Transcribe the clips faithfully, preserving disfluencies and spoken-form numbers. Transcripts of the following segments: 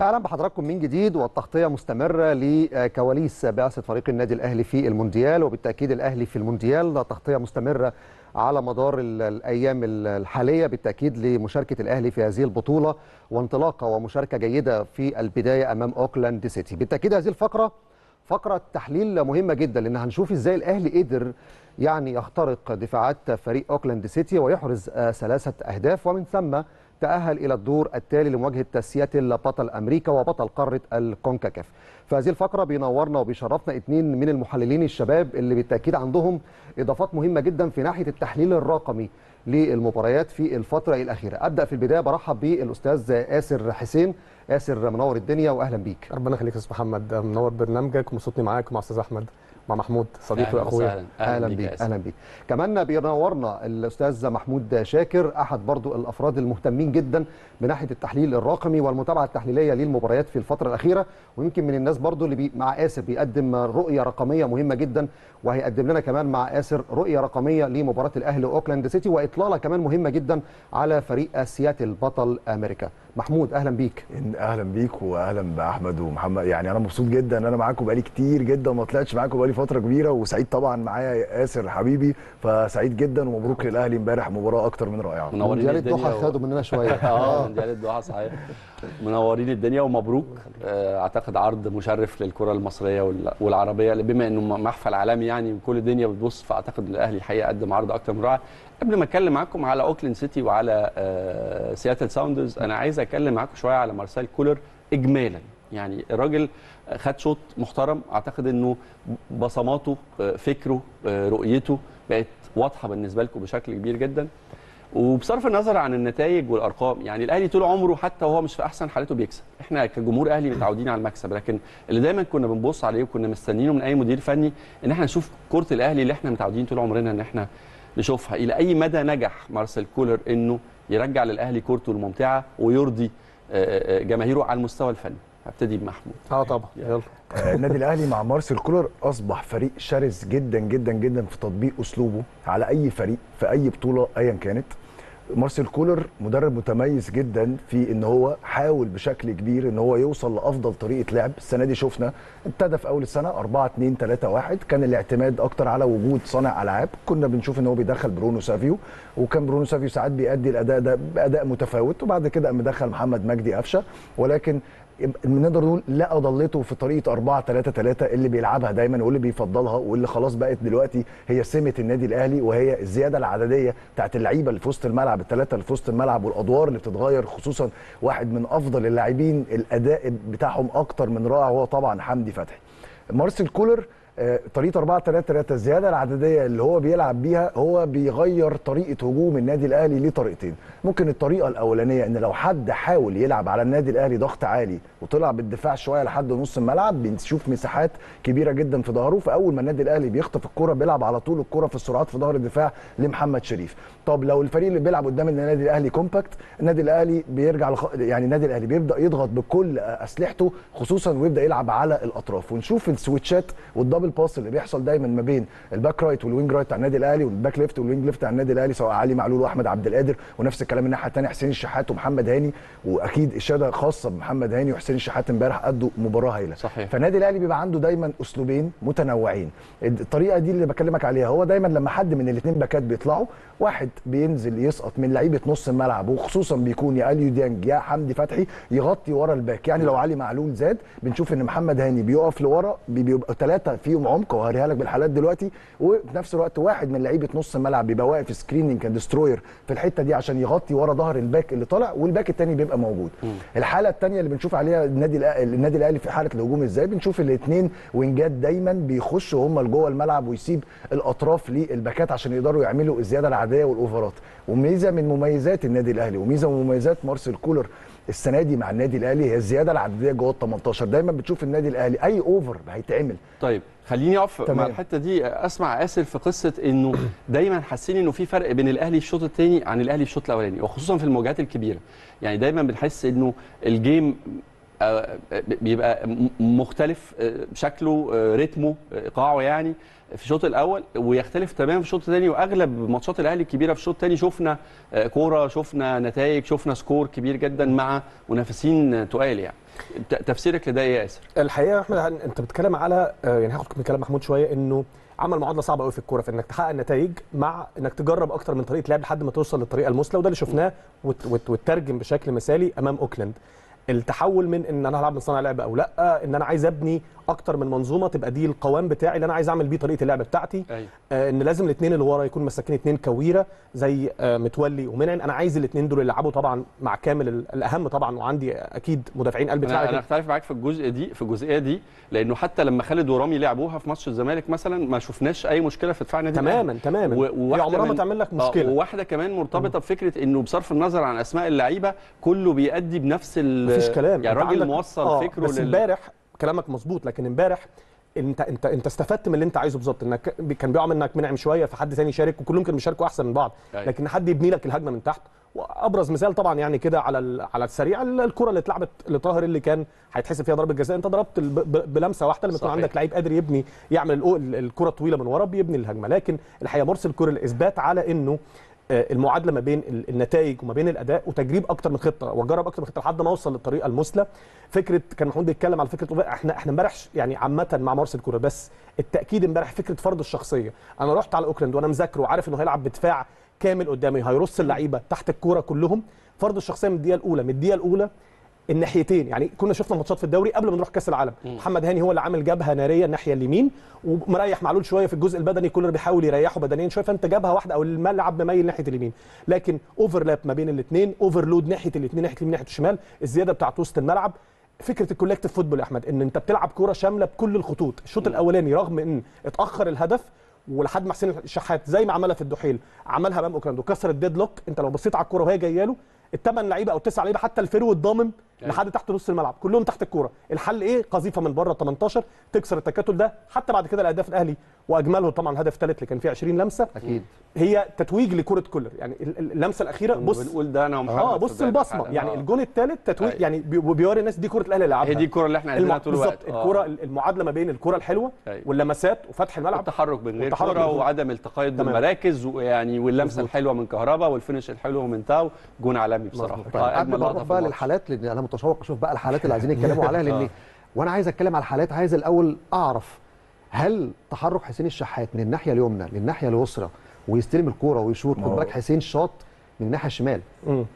اهلا بحضراتكم من جديد. والتغطيه مستمره لكواليس بعثه فريق النادي الاهلي في المونديال، وبالتاكيد الاهلي في المونديال، التغطيه مستمره على مدار الايام الحاليه بالتاكيد لمشاركه الاهلي في هذه البطوله وانطلاقه ومشاركه جيده في البدايه امام اوكلاند سيتي. بالتاكيد هذه الفقره فقره تحليل مهمه جدا، لان هنشوف ازاي الاهلي قدر يعني يخترق دفاعات فريق اوكلاند سيتي ويحرز ثلاثه اهداف، ومن ثم تأهل إلى الدور التالي لمواجهة سياتل بطل أمريكا وبطل قارة الكونكاكاف. في هذه الفقرة بينورنا وبيشرفنا اثنين من المحللين الشباب اللي بالتأكيد عندهم إضافات مهمة جدا في ناحية التحليل الرقمي للمباريات في الفترة الأخيرة. أبدأ في البداية برحب بالأستاذ آسر حسين. آسر منور الدنيا وأهلا بيك. ربنا يخليك يا أستاذ محمد، منور برنامجك ومبسوطني معاك مع أستاذ أحمد مع محمود صديقي واخويا. اهلا اهلا بيك. اهلا بيك. كمان بينورنا الاستاذ محمود شاكر، احد برضو الافراد المهتمين جدا بناحيه التحليل الرقمي والمتابعه التحليليه للمباريات في الفتره الاخيره، ويمكن من الناس برضو اللي بي مع آسر بيقدم رؤيه رقميه مهمه جدا، وهيقدم لنا كمان مع آسر رؤيه رقميه لمباراه الاهلي واوكلاند سيتي، واطلاله كمان مهمه جدا على فريق سياتل بطل امريكا. محمود اهلا بيك. اهلا بيك واهلا باحمد ومحمد، يعني انا مبسوط جدا ان انا معاكم بقالي كتير جدا وما طلعتش معاكم بقالي فتره كبيره، وسعيد طبعا معايا آسر حبيبي، فسعيد جدا ومبروك للاهلي امبارح مباراه اكتر من رائعه. منورين الدنيا. مونديال الدوحه خدوا مننا شويه. اه مونديال الدوحه صحيح. منورين الدنيا ومبروك. اعتقد عرض مشرف للكره المصريه والعربيه، بما انه محفل عالمي يعني كل الدنيا بتبص، فاعتقد الاهلي الحقيقه قدم عرض اكتر من رائع. قبل ما اتكلم معاكم على اوكلاند سيتي وعلى سياتل ساوندرز، انا عايز اتكلم معاكم شويه على مارسيل كولر اجمالا. يعني الراجل خد شوط محترم، اعتقد انه بصماته فكره رؤيته بقت واضحه بالنسبه لكم بشكل كبير جدا، وبصرف النظر عن النتائج والارقام. يعني الاهلي طول عمره حتى وهو مش في احسن حالته بيكسب، احنا كجمهور اهلي متعودين على المكسب، لكن اللي دايما كنا بنبص عليه وكنا مستنينه من اي مدير فني ان احنا نشوف كره الاهلي اللي احنا متعودين طول عمرنا ان احنا نشوفها. الى اي مدى نجح مارسيل كولر انه يرجع للاهلي كورته الممتعه ويرضي جماهيره على المستوى الفني؟ هبتدي بمحمود. اه طبعا يلا. النادي الاهلي مع مارسيل كولر اصبح فريق شرس جدا جدا جدا في تطبيق اسلوبه على اي فريق في اي بطوله ايا كانت. مارسيل كولر مدرب متميز جدا في ان هو حاول بشكل كبير ان هو يوصل لافضل طريقه لعب. السنه دي شفنا ابتدى في اول السنه أربعة اتنين تلاتة واحد، كان الاعتماد اكتر على وجود صانع العاب، كنا بنشوف ان هو بيدخل برونو سافيو، وكان برونو سافيو ساعات بيأدي الاداء ده باداء متفاوت، وبعد كده مدخل محمد مجدي قفشه، ولكن نقدر نقول لا اضلته في طريقه أربعة تلاتة تلاتة اللي بيلعبها دايما واللي بيفضلها، واللي خلاص بقت دلوقتي هي سمه النادي الاهلي، وهي الزياده العدديه بتاعت اللعيبه اللي في وسط الملعب، الثلاثه اللي في وسط الملعب، والادوار اللي بتتغير، خصوصا واحد من افضل اللاعبين الاداء بتاعهم اكتر من رائع هو طبعا حمدي فتحي. مارسيل كولر طريقه أربعة تلاتة تلاتة الزياده العدديه اللي هو بيلعب بيها، هو بيغير طريقه هجوم النادي الاهلي لطريقتين. ممكن الطريقه الاولانيه ان لو حد حاول يلعب على النادي الاهلي ضغط عالي وطلع بالدفاع شويه لحد نص الملعب، بنشوف مساحات كبيره جدا في ظهره، فاول ما النادي الاهلي بيخطف الكره بيلعب على طول الكره في السرعات في ظهر الدفاع لمحمد شريف. طب لو الفريق اللي بيلعب قدام النادي الاهلي كومباكت، النادي الاهلي بيرجع لخ... يعني النادي الاهلي بيبدا يضغط بكل اسلحته خصوصا، ويبدا يلعب على الاطراف، ونشوف السويتشات والدبل الباص اللي بيحصل دايما ما بين الباك رايت والوينج رايت على النادي الاهلي والباك ليفت والوينج ليفت على النادي الاهلي، سواء علي معلول واحمد عبد القادر، ونفس الكلام الناحيه الثانيه حسين الشحات ومحمد هاني، واكيد اشاده خاصه بمحمد هاني وحسين الشحات امبارح ادوا مباراه هايله. فالنادي الاهلي بيبقى عنده دايما اسلوبين متنوعين. الطريقه دي اللي بكلمك عليها، هو دايما لما حد من الاثنين باكات بيطلعوا، واحد بينزل يسقط من لعيبه نص الملعب، وخصوصا بيكون يا اليو ديانج يا حمدي فتحي يغطي ورا الباك. يعني لو علي معلول زاد بنشوف ان محمد هاني بيقف لورا، بيبقى ثلاثه فيهم عمق وهوريها لك بالحالات دلوقتي، وفي نفس الوقت واحد من لعيبه نص الملعب بيبقى واقف سكريننج كدستروير في الحته دي عشان يغطي ورا ظهر الباك اللي طالع، والباك الثاني بيبقى موجود. م. الحاله الثانيه اللي بنشوف عليها النادي النادي الاهلي في حاله الهجوم ازاي، بنشوف الاثنين وينجات دايما بيخشوا هم لجوه الملعب ويسيب الاطراف للباكات عشان يقدروا يعملوا الزياده العاديه والاوفرات. وميزه من مميزات النادي الاهلي وميزه من مميزات مارسيل كولر السنه دي مع النادي الاهلي هي الزياده العدديه جوه ال تمنتاشر. دايما بتشوف النادي الاهلي اي اوفر هيتعمل. طيب خليني اقف مع الحته دي اسمع آسر في قصه انه دايما حاسين انه في فرق بين الاهلي الشوط الثاني عن الاهلي الشوط الاولاني، وخصوصا في المواجهات الكبيره. يعني دايما بنحس انه الجيم بيبقى مختلف، شكله رتمه ايقاعه يعني في الشوط الاول، ويختلف تماما في الشوط الثاني. واغلب ماتشات الاهلي الكبيره في الشوط الثاني شفنا كوره، شفنا نتائج، شفنا سكور كبير جدا مع منافسين تقال يعني. تفسيرك لده ايه يا آسر؟ الحقيقه يا احمد انت بتتكلم على يعني هاخد من كلام محمود شويه انه عمل معادله صعبه قوي في الكوره في انك تحقق نتائج مع انك تجرب اكتر من طريقه لعب لحد ما توصل للطريقه المثلى، وده اللي شفناه وتترجم بشكل مثالي امام اوكلاند. التحول من ان انا هلعب من صانع لعب او لا، ان انا عايز ابني اكتر من منظومه تبقى دي القوام بتاعي اللي انا عايز اعمل بيه طريقه اللعب بتاعتي. أي. ان لازم الاثنين اللي ورا يكونوا مساكين اثنين كويره زي متولي ومنعم، انا عايز الاثنين دول يلعبوا طبعا مع كامل الاهم طبعا، وعندي اكيد مدافعين قلب دفاع. انا اختلف معاك في الجزء دي في الجزئيه دي لانه حتى لما خالد ورامي لعبوها في ماتش الزمالك مثلا ما شفناش اي مشكله في دفاع النادي تماما تماما و... هي عمرها ما تعمل لك مشكله. وواحده كمان مرتبطه بفكره انه بصرف النظر عن اسماء اللعيبه كله بيأدي بنفس ال... مفيش كلام، يعني الراجل موصل آه فكره بس امبارح لل... كلامك مظبوط، لكن امبارح انت انت انت استفدت من اللي انت عايزه بالظبط، انك كان بيقع منك منعم شويه فحد ثاني شارك وكلهم كانوا بيشاركوا احسن من بعض، لكن حد يبني لك الهجمه من تحت. وابرز مثال طبعا يعني كده على على السريع الكره اللي اتلعبت لطاهر اللي كان هيتحسب فيها ضربه جزاء، انت ضربت بلمسه واحده لما يكون عندك لعيب قادر يبني يعمل الكره الطويله من ورا بيبني الهجمه. لكن الحقيقه مرسل كورة الاثبات على انه المعادله ما بين النتائج وما بين الاداء وتجريب اكتر من خطه واجرب اكتر من خطه لحد ما اوصل للطريقه المثلى. فكره كان محمود بيتكلم على فكره احنا احنا امبارح يعني عامه مع مارسيل كولر، بس التاكيد امبارح فكره فرض الشخصيه. انا رحت على اوكلاند وانا مذاكره وعارف انه هيلعب بدفاع كامل قدامي هيرص اللعيبه تحت الكوره كلهم، فرض الشخصيه من الدقيقه الاولى من الدقيقه الاولى الناحيتين. يعني كنا شفنا ماتشات في الدوري قبل ما نروح كاس العالم، محمد هاني هو اللي عامل جبهه ناريه الناحيه اليمين ومريح معلول شويه في الجزء البدني، كولر بيحاول يريحه بدنيا شويه، فانت جبهه واحده او الملعب مميل ناحيه اليمين، لكن اوفرلاب ما بين الاثنين، اوفرلود ناحيه الاثنين ناحيه اليمين ناحيه الشمال، الزياده بتاعت وسط الملعب. فكره الكولكتيف فوتبول يا احمد ان انت بتلعب كوره شامله بكل الخطوط. الشوط الاولاني رغم ان اتاخر الهدف ولحد ما حسين الشحات زي ما عملها في الدحيل عملها امام اوكلاند وكسر الديدلوك، انت لو بصيت على الكوره وهي جايه له الثمان لعيبه او التسع لعيبه حتى الفرو الضامن يعني. لحد تحت نص الملعب كلهم تحت الكوره، الحل ايه؟ قذيفه من بره تمنتاشر تكسر التكتل ده. حتى بعد كده الاهداف الاهلي واجمله طبعا هدف ثالث اللي كان فيه عشرين لمسه اكيد هي تتويج لكره كولر، يعني اللمسه الاخيره بص بنقول ده انا ومحمد اه بص البصمه يعني آه. الجون الثالث تتويج آه. يعني بيوري الناس دي كره الاهلي اللي لعبها، هي دي الكره اللي احنا عايزينها طول الوقت بالظبط. الكره آه. المعادله ما بين الكره الحلوه آه. واللمسات وفتح الملعب والتحرك بين غير كوره وعدم التقيد بالمراكز ويعني واللمسه الحلوه من كهربا والفينش الحلو من تاو، جون عالمي بصراحه. قبل ما نروح بقى للحالات لان انا متشوق اشوف بقى الحالات اللي عايزين يتكلموا عليها لان وانا عايز اتكلم على الحالات عايز الاول اعرف هل تحرك حسين الشحات من الناحيه اليمنى للناحيه اليسرى ويستلم الكوره ويشوط، خد بالك حسين شاط من الناحيه الشمال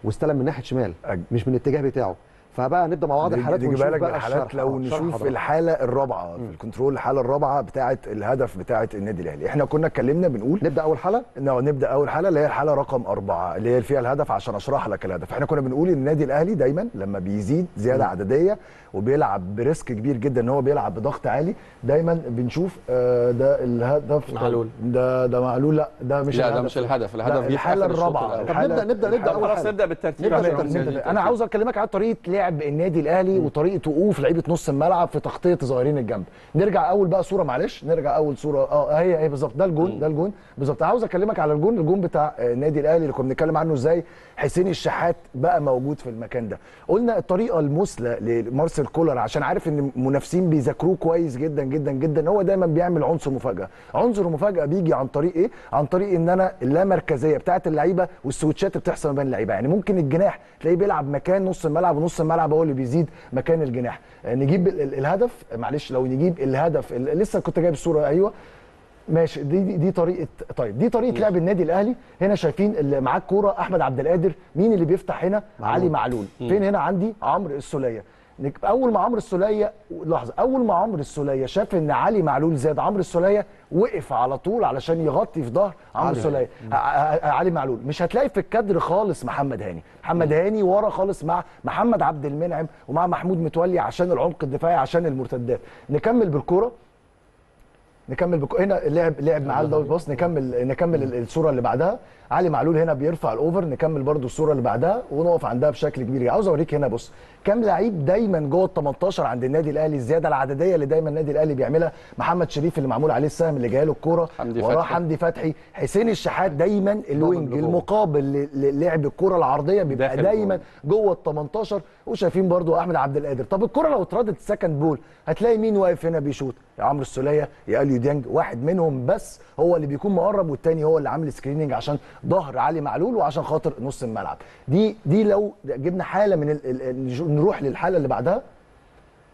واستلم من الناحيه الشمال مش من الاتجاه بتاعه. فبقى نبدا مع بعض الحالات ونشوف بقى الحالات لو نشوف الحاله الرابعه في الكنترول، الحاله الرابعه بتاعه الهدف بتاعه النادي الاهلي. احنا كنا اتكلمنا بنقول نبدا اول حاله نبدا اول حاله اللي هي الحاله رقم أربعة اللي هي فيها الهدف عشان اشرح لك الهدف. احنا كنا بنقول ان النادي الاهلي دايما لما بيزيد زياده م. عدديه وبيلعب بريسك كبير جدا ان هو بيلعب بضغط عالي دايما بنشوف آه ده الهدف معلول ده ده معلول لا ده مش لا الهدف. ده مش الهدف، الهدف دي الحاله الرابعه. طب نبدا نبدا نبدا خلاص نبدا بالترتيب. انا عاوز اكلمك على طريقه لعب النادي الاهلي وطريقه وقوف لعيبه نص الملعب في تغطيه ظاهرين الجنب. نرجع اول بقى صوره معلش نرجع اول صوره اه هي هي بالظبط ده الجون ده الجون بالظبط. عاوز اكلمك على الجون الجون بتاع النادي الاهلي اللي كنا بنتكلم عنه ازاي حسين الشحات بقى موجود في المكان ده. قلنا الطريقه المثلى لمارسيل كولر عشان عارف ان المنافسين بيذاكروه كويس جدا جدا جدا، هو دايما بيعمل عنصر مفاجاه. عنصر المفاجاه بيجي عن طريق ايه؟ عن طريق ان انا اللامركزيه بتاعه اللعيبه والسويتشات بتحصل ما بين اللعيبه، يعني ممكن الجناح تلاقيه بيلعب مكان نص الملعب ونص الملعب هو اللي بيزيد مكان الجناح. نجيب الهدف معلش لو نجيب الهدف لسه كنت جايب الصوره ايوه ماشي دي دي, دي طريقه. طيب دي طريقه لعب النادي الاهلي. هنا شايفين اللي معاه الكوره احمد عبد القادر، مين اللي بيفتح هنا؟ معلول. علي معلول. فين هنا؟ عندي عمرو السوليه. اول ما عمرو السوليه لحظه اول ما عمرو السوليه شاف ان علي معلول زاد، عمرو السوليه وقف على طول علشان يغطي في ظهر عمرو السوليه علي معلول. مش هتلاقي في الكادر خالص محمد هاني، محمد هاني ورا خالص مع محمد عبد المنعم ومع محمود متولي عشان العمق الدفاعي عشان المرتدات. نكمل بالكوره نكمل بك... هنا لعب لعب معاه الداون باص. نكمل نكمل الصوره اللي بعدها علي معلول هنا بيرفع الاوفر. نكمل برده الصوره اللي بعدها ونقف عندها بشكل كبير. عاوز اوريك هنا بص كام لعيب دايما جوه ال تمنتاشر عند النادي الاهلي، الزياده العدديه اللي دايما النادي الاهلي بيعملها. محمد شريف اللي معمول عليه السهم اللي جايه له الكوره، وراه حمدي فتحي. حسين الشحات دايما الوينج المقابل للعب الكوره العرضيه بيبقى دايما جوه ال تمنتاشر. وشايفين برده احمد عبد القادر. طب الكوره لو اتردت سكند بول هتلاقي مين واقف هنا بيشوط؟ يا عمرو السوليه يا اليو ديانج، واحد منهم بس هو اللي بيكون مقرب والتاني هو اللي عامل سكريننج عشان ظهر علي معلول وعشان خاطر نص الملعب. دي دي لو جبنا حاله من ال... نروح للحاله اللي بعدها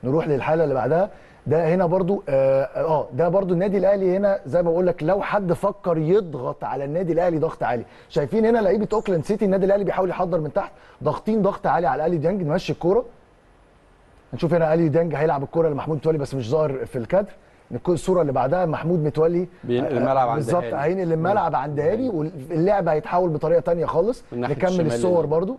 نروح للحاله اللي بعدها. ده هنا برضو اه, آه ده برضو النادي الاهلي هنا زي ما بقول لك، لو حد فكر يضغط على النادي الاهلي ضغط عالي. شايفين هنا لعيبه اوكلاند سيتي، النادي الاهلي بيحاول يحضر من تحت، ضاغطين ضغط عالي على الأهلي ديانج. نمشي الكوره، هنشوف هنا الأهلي ديانج هيلعب الكوره لمحمود متولي بس مش ظاهر في الكادر. الصوره اللي بعدها محمود متولي بينقل الملعب عند بالظبط، هين الملعب عند الاهلي، واللعب هيتحول بطريقه ثانيه خالص. نكمل الصور برضو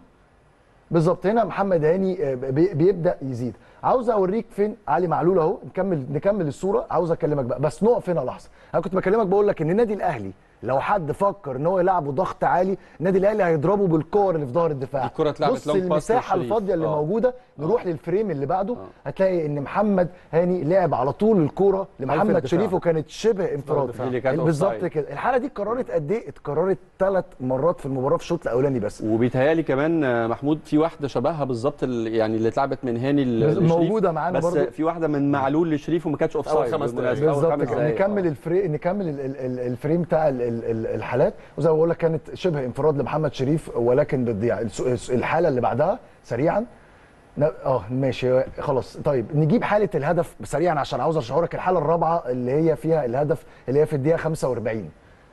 بالظبط. هنا محمد هاني بيبدا يزيد. عاوز اوريك فين علي معلول اهو، نكمل نكمل الصوره. عاوز اكلمك بقى بس نقف هنا لحظه. انا كنت بكلمك بقول لك ان النادي الاهلي لو حد فكر ان هو يلعبه ضغط عالي، النادي الاهلي هيضربه بالكور اللي في ظهر الدفاع. الكره اتلعبت لونج باس، المساحه الفاضيه اللي أوه. موجوده. نروح أوه. للفريم اللي بعده أوه. هتلاقي ان محمد هاني لعب على طول الكوره لمحمد شريف وكانت شبه انفراد بالظبط كده. الحاله دي اتكررت قد ايه؟ اتكررت ثلاث مرات في المباراه في الشوط الاولاني بس. وبيتهيألي كمان محمود في واحده شبهها بالظبط يعني اللي اتلعبت من هاني موجوده معانا برضه، بس في واحده من معلول لشريف وما كانتش اوف سايد بالظبط كده. نكمل الفريم نكمل الفريم بتاع الحالات. وزي ما بقول لك كانت شبه انفراد لمحمد شريف ولكن بتضيع. الحاله اللي بعدها سريعا اه ماشي خلاص. طيب نجيب حاله الهدف سريعا عشان عاوز اشرحلك الحاله الرابعه اللي هي فيها الهدف اللي هي في الدقيقه خمسة وأربعين،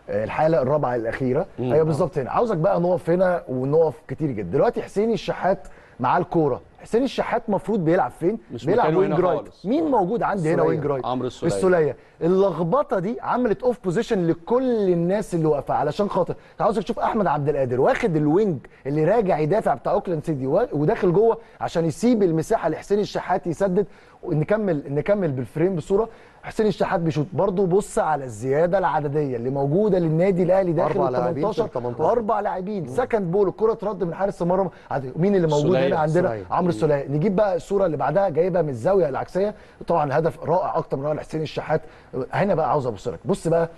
الحاله الرابعه الاخيره هي بالظبط هنا. عاوزك بقى نقف هنا ونقف كتير جدا. دلوقتي حسين الشحات مع الكوره. حسين الشحات مفروض بيلعب فين؟ بيلعب وينج رايت. مين موجود عندي هنا؟ وينج رايت عمرو السوليه. السوليه اللخبطه دي عملت اوف بوزيشن لكل الناس اللي واقفه، علشان خاطر عاوزك تشوف احمد عبد القادر واخد الوينج اللي راجع يدافع بتاع اوكلاند سيتي وداخل جوه عشان يسيب المساحه لحسين الشحات يسدد. ونكمل نكمل بالفريم بصوره. حسين الشحات بيشوط برضه. بص على الزياده العدديه اللي موجوده للنادي الاهلي داخل ال تمنتاشر، اربع لاعبين سكند بول. الكره ترد من حارس المرمى. مين اللي موجود هنا عندنا؟ عمرو السوليه. نجيب بقى الصوره اللي بعدها جايبها من الزاويه العكسيه. طبعا هدف رائع اكتر من رائع لحسين الشحات. هنا بقى عاوز ابص لك، بص بقى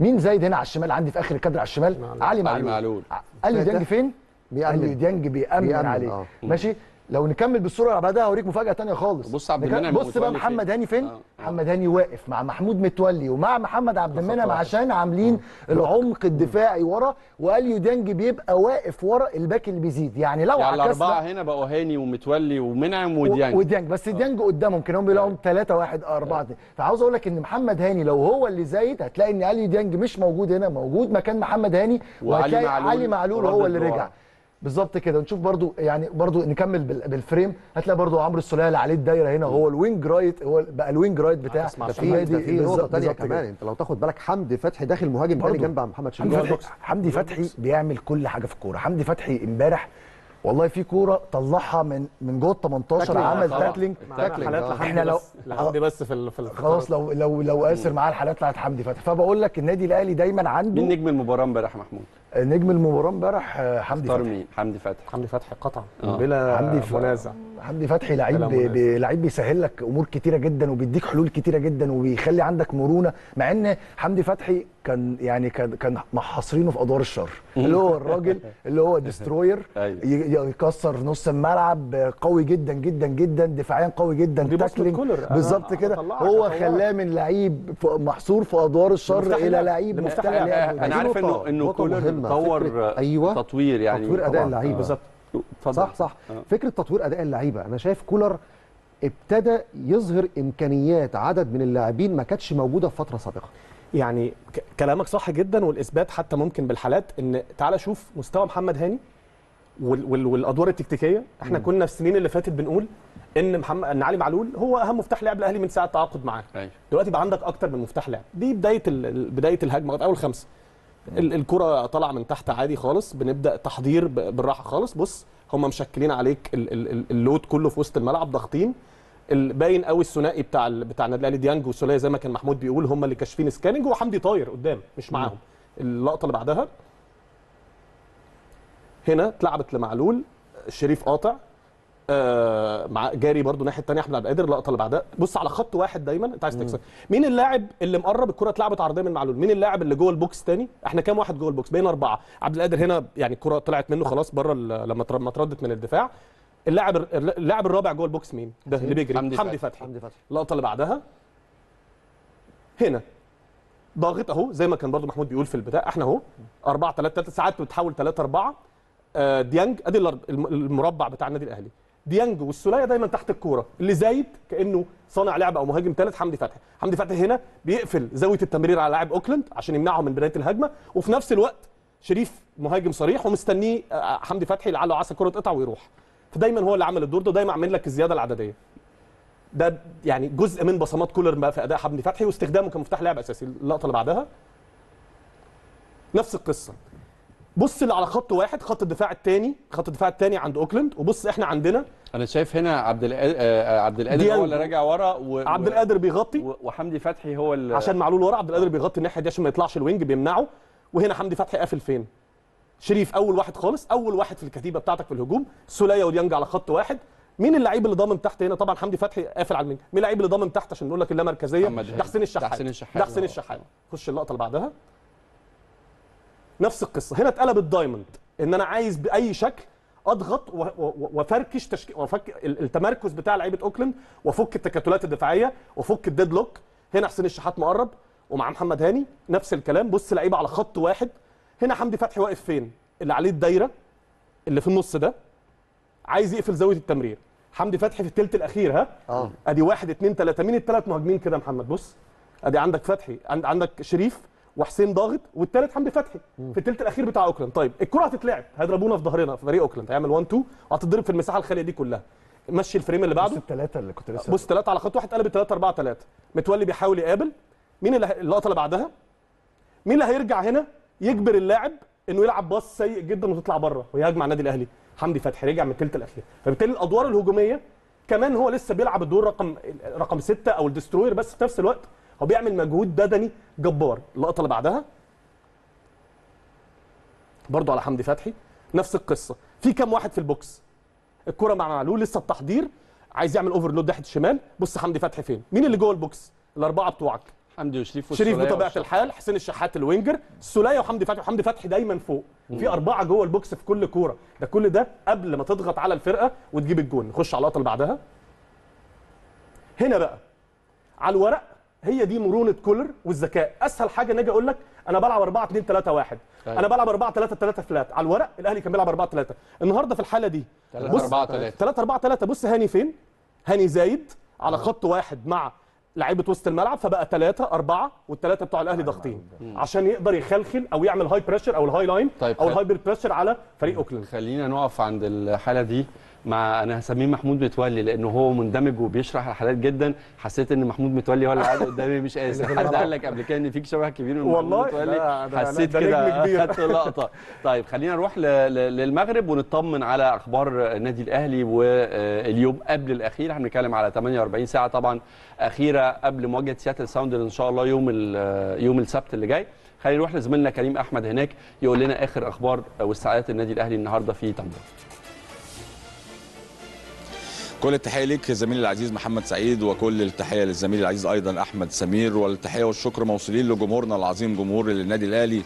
مين زايد هنا على الشمال عندي في اخر الكادر على الشمال. معلوم. علي معلول. معلول. علي ديانج فين؟ بيأمن. ديانج بيأمن, بيأمن عليه. آه. ماشي. لو نكمل بالصوره اللي بعدها هوريك مفاجاه ثانيه خالص. بص عبد المنعم، بص بقى محمد هاني فين؟ آه. محمد هاني واقف مع محمود متولي ومع محمد عبد المنعم عشان عاملين آه. العمق الدفاعي ورا، واليو ديانج بيبقى واقف ورا الباك اللي بيزيد. يعني لو يعني الاربعه هنا بقوا هاني ومتولي ومنعم وديانج وديانج بس ديانج آه. قدامهم كانوا بيلاقوا ثلاثة واحد أربعة اتنين. فعاوز اقول لك ان محمد هاني لو هو اللي زايد هتلاقي ان اليو ديانج مش موجود هنا، موجود مكان محمد هاني، وهتلاقي علي معلول هو اللي رجع بالظبط كده. ونشوف برضو يعني برضو نكمل بالفريم. هتلاقي برضو عمرو السوليه اللي عليه الدايره هنا هو الوينج رايت، هو بقى الوينج رايت بتاع في نقطه ثانيه كمان. انت لو تاخد بالك حمدي فتحي داخل مهاجم تاني جنب محمد شريف. حمدي فتحي بيعمل كل حاجه في الكوره. حمدي فتحي امبارح والله في كوره طلعها من من جوه ال تمنتاشر، عمل تاكلينج. احنا لو حمدي بس في خلاص لو لو لو آسر معاه الحالات بتاعت حمدي فتحي. فبقول لك النادي الاهلي دايما عنده. مين نجم المباراه امبارح محمود؟ نجم المباراه امبارح حمدي فتحي. مين؟ حمدي فتحي. حمدي فتحي قطعا بلا منازع. حمدي فتحي لعيب بي... لعيب بيسهل لك امور كتيره جدا وبيديك حلول كتيره جدا وبيخلي عندك مرونه. مع ان حمدي فتحي كان يعني كان كان محاصرينه في ادوار الشر اللي هو الراجل اللي هو ديستروير يكسر نص الملعب، قوي جدا جدا جدا دفاعيا، قوي جدا تاكلينج بالظبط كده. هو خلاه من لعيب محصور في ادوار الشر الى لعيب مفتاح. انا عارف انه انه كولر طور ايوه تطوير يعني تطوير اداء اللعيب بالظبط. صح صح آه. فكره تطوير اداء اللعيبه. انا شايف كولر ابتدى يظهر امكانيات عدد من اللاعبين ما كانتش موجوده في فتره سابقه. يعني كلامك صح جدا، والاثبات حتى ممكن بالحالات. ان تعالى شوف مستوى محمد هاني وال وال والادوار التكتيكيه. احنا م. كنا في السنين اللي فاتت بنقول ان محمد ان علي معلول هو اهم مفتاح لعب الاهلي من ساعه التعاقد معاه. دلوقتي بقى عندك اكتر من مفتاح لعب. دي بدايه ال... بدايه الهجمه اول خمسه. الكرة طالعه من تحت عادي خالص، بنبدا تحضير بالراحه خالص. بص هم مشكلين عليك اللود كله في وسط الملعب، ضاغطين. باين قوي الثنائي بتاع بتاع النادي الاهلي ديانج والسوليه زي ما كان محمود بيقول هم اللي كاشفين سكاننج، وحمدي طاير قدام مش معاهم. اللقطه اللي بعدها هنا اتلعبت لمعلول، شريف قاطع آه مع جاري برضو الناحيه الثانيه احمد عبد القادر. اللقطه اللي بعدها بص على خط واحد دايما انت عايز تكسر. مين اللاعب اللي مقرب الكره اتلعبت عرضيه من معلول؟ مين اللاعب اللي جوه البوكس ثاني؟ احنا كام واحد جوه البوكس؟ باين اربعه. عبد القادر هنا يعني الكره طلعت منه خلاص بره لما ما اتردت من الدفاع. اللاعب اللاعب الرابع جوه البوكس مين؟ ده اللي بيجري حمدي فتحي. اللقطه اللي بعدها هنا ضاغط اهو زي ما كان برضو محمود بيقول في البدايه. احنا اهو اربعة ثلاثة ثلاثة ساعات بتحول ثلاثة اربعة. ديانج ادي المربع بتاع النادي الاهلي. ديانج والسوليه دايما تحت الكوره، اللي زايد كانه صانع لعب او مهاجم ثالث. حمدي فتحي، حمدي فتحي هنا بيقفل زاويه التمرير على لاعب اوكلاند عشان يمنعهم من بدايه الهجمه، وفي نفس الوقت شريف مهاجم صريح ومستنيه حمدي فتحي لعله عسى كره تقطع ويروح. فدايما هو اللي عمل الدور ده، دايما عامل لك الزياده العدديه. ده يعني جزء من بصمات كولر بقى في اداء حمدي فتحي واستخدامه كمفتاح لاعب اساسي. اللقطه اللي بعدها نفس القصه. بص اللي على خط واحد، خط الدفاع الثاني، خط الدفاع الثاني عند اوكلاند، وبص احنا عندنا انا شايف هنا عبد عبد القادر هو اللي راجع ورا و... عبد القادر بيغطي و... وحمدي فتحي هو اللي عشان معلول ورا، عبد القادر بيغطي الناحيه دي عشان ما يطلعش الوينج بيمنعه. وهنا حمدي فتحي قافل فين؟ شريف اول واحد خالص، اول واحد في الكتيبه بتاعتك في الهجوم، سوليه وديانج على خط واحد. مين اللعيب اللي ضامن تحت هنا؟ طبعا حمدي فتحي قافل على الوينج. مين اللعيب اللي ضامن تحت عشان نقول لك اللامركزيه؟ ده حسين الشحات، ده حسين الشحات، ده حسين الشحات. خش اللقطه اللي بعدها نفس القصه. هنا اتقلب الدايموند، ان انا عايز باي شكل اضغط وافركش تشكيل وافك التمركز بتاع لعيبه اوكلاند، وافك التكتلات الدفاعيه، وافك الديد لوك. هنا حسين الشحات مقرب ومع محمد هاني نفس الكلام. بص لعيبه على خط واحد. هنا حمدي فتحي واقف فين؟ اللي عليه الدايره اللي في النص ده، عايز يقفل زاويه التمرير. حمدي فتحي في الثلث الاخير، ها أوه. ادي واحد اثنين ثلاثه، مين الثلاث مهاجمين كده محمد؟ بص ادي عندك فتحي، عندك شريف وحسين ضاغط، والثالث حمدي فتحي في الثلث الاخير بتاع اوكلاند. طيب الكره هتتلعب، هيضربونا في ظهرنا في فريق اوكلاند، هيعمل واحد اتنين وهتضرب في المساحه الخاليه دي كلها. مشي الفريم اللي بعده. بص الثلاثه اللي كنت لسه، بص ثلاثه على خط واحد، قلبت ثلاثة أربعة ثلاثة. متولي بيحاول يقابل مين؟ اللي اللقطه اللي بعدها مين اللي هيرجع هنا يجبر اللاعب انه يلعب باص سيء جدا وتطلع بره ويهاجم النادي الاهلي؟ حمدي فتحي رجع من الثلث الاخير. فبالتالي الادوار الهجوميه كمان هو لسه بيلعب الدور رقم رقم ستة او الدستروير، بس في نفس الوقت هو بيعمل مجهود بدني جبار. اللقطه اللي بعدها برضو على حمدي فتحي نفس القصه. في كام واحد في البوكس، الكره مع معلول لسه التحضير، عايز يعمل اوفرلود ناحيه الشمال. بص حمدي فتحي فين؟ مين اللي جوه البوكس؟ الاربعه بتوعك، حمدي وشريف وشريف بطبيعه الحال، حسين الشحات الوينجر، السوليه وحمدي فتحي. وحمدي فتحي دايما فوق، في اربعه جوه البوكس في كل كوره. ده كل ده قبل ما تضغط على الفرقه وتجيب الجون. نخش على اللقطه اللي بعدها. هنا بقى على الورق هي دي مرونه كولر والذكاء. اسهل حاجه ان اجي اقول لك انا بلعب أربعة اثنين ثلاثة واحد، انا بلعب أربعة ثلاثة ثلاثة فلات. على الورق الاهلي كان بيلعب أربعة ثلاثة، النهارده في الحاله دي ثلاثة أربعة ثلاثة. بص هاني فين؟ هاني زايد على خط واحد مع لعيبه وسط الملعب، فبقى ثلاثة أربعة، والثلاثه بتوع الاهلي ضاغطين عشان يقدر يخلخل او يعمل هاي بريشر او الهاي لاين طيب او الهايبر بريشر على فريق اوكلاند. خلينا نقف عند الحاله دي مع انا هسميه محمود متولي لانه هو مندمج وبيشرح الحالات جدا. حسيت ان محمود متولي هو اللي قاعد قدامي مش قاسي. حد قال لك قبل كده ان فيك شبه كبير من محمود متولي؟ حسيت كده، خدت لقطه. طيب خلينا نروح للمغرب ونطمن على اخبار النادي الاهلي. واليوم قبل الاخير هنتكلم على ثمانية وأربعين ساعه طبعا اخيره قبل مواجهه سياتل ساوندر ان شاء الله يوم يوم السبت اللي جاي. خلينا نروح لزميلنا كريم احمد هناك يقول لنا اخر اخبار واستعدادات النادي الاهلي النهارده في تمبر. كل التحيه ليك زميلي العزيز محمد سعيد، وكل التحيه للزميل العزيز ايضا احمد سمير، والتحيه والشكر موصولين لجمهورنا العظيم، جمهور النادي الاهلي.